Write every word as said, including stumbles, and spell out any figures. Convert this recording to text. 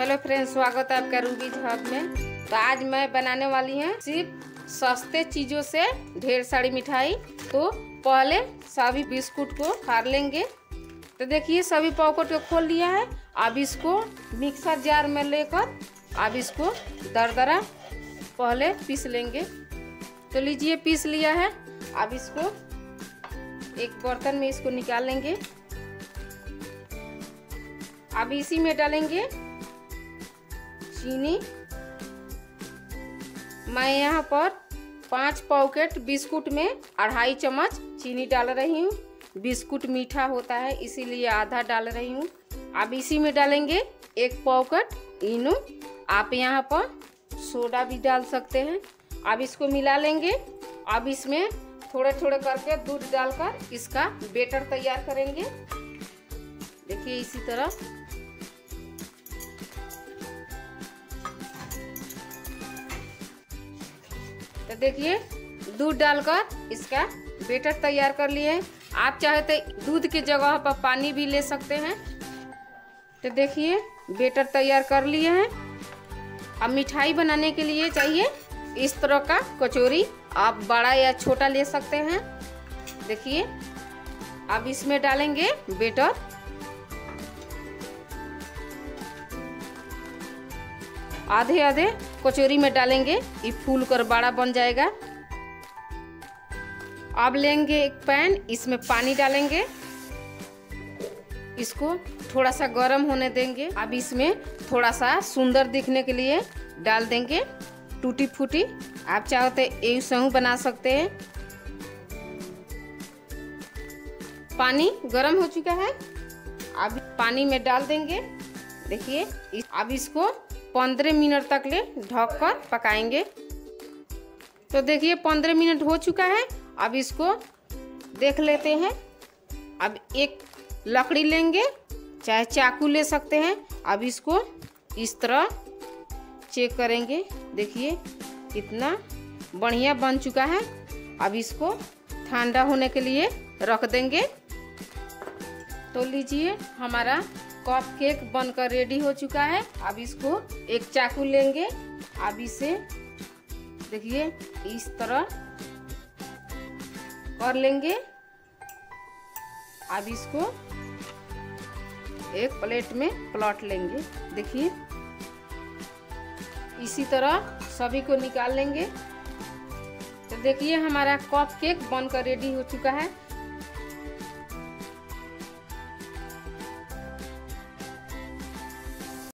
Hello friends, स्वागत है आपका रूबीज हब में। तो आज मैं बनाने वाली है सिर्फ सस्ते चीज़ों से ढेर सारी मिठाई। तो पहले सभी बिस्कुट को फाड़ लेंगे। तो देखिए सभी पॉकेट को खोल लिया है। अब इसको मिक्सर जार में लेकर अब इसको दरदरा पहले पीस लेंगे। तो लीजिए पीस लिया है। अब इसको एक बर्तन में इसको निकाल लेंगे। अब इसी में डालेंगे चीनी। मैं यहाँ पर पाँच पॉकेट बिस्कुट में अढ़ाई चम्मच चीनी डाल रही हूँ। बिस्कुट मीठा होता है इसीलिए आधा डाल रही हूँ। अब इसी में डालेंगे एक पॉकेट इनो। आप यहाँ पर सोडा भी डाल सकते हैं। अब इसको मिला लेंगे। अब इसमें थोड़े थोड़े करके दूध डालकर इसका बैटर तैयार करेंगे। देखिए इसी तरह तो देखिए दूध डालकर इसका बैटर तैयार कर लिए। आप चाहे तो दूध की जगह पर पानी भी ले सकते हैं। तो देखिए बैटर तैयार कर लिए हैं। अब मिठाई बनाने के लिए चाहिए इस तरह का कचौरी। आप बड़ा या छोटा ले सकते हैं। देखिए अब इसमें डालेंगे बैटर। आधे आधे कचौरी में डालेंगे, ये फूल कर बड़ा बन जाएगा। अब लेंगे एक पैन, इसमें पानी डालेंगे। इसको थोड़ा सा गर्म होने देंगे। अब इसमें थोड़ा सा सुंदर दिखने के लिए डाल देंगे टूटी फूटी। आप चाहो तो ये सहू बना सकते हैं। पानी गर्म हो चुका है। अब पानी में डाल देंगे। देखिए अब इसको पंद्रह मिनट तक ले ढक कर पकाएंगे। तो देखिए पंद्रह मिनट हो चुका है। अब इसको देख लेते हैं। अब एक लकड़ी लेंगे, चाहे चाकू ले सकते हैं। अब इसको इस तरह चेक करेंगे। देखिए कितना बढ़िया बन चुका है। अब इसको ठंडा होने के लिए रख देंगे। तो लीजिए हमारा कप केक बनकर रेडी हो चुका है। अब इसको एक चाकू लेंगे। अब इसे देखिए इस तरह कर लेंगे। अब इसको एक प्लेट में पलट लेंगे। देखिए इसी तरह सभी को निकाल लेंगे। तो देखिए हमारा कप केक बनकर रेडी हो चुका है।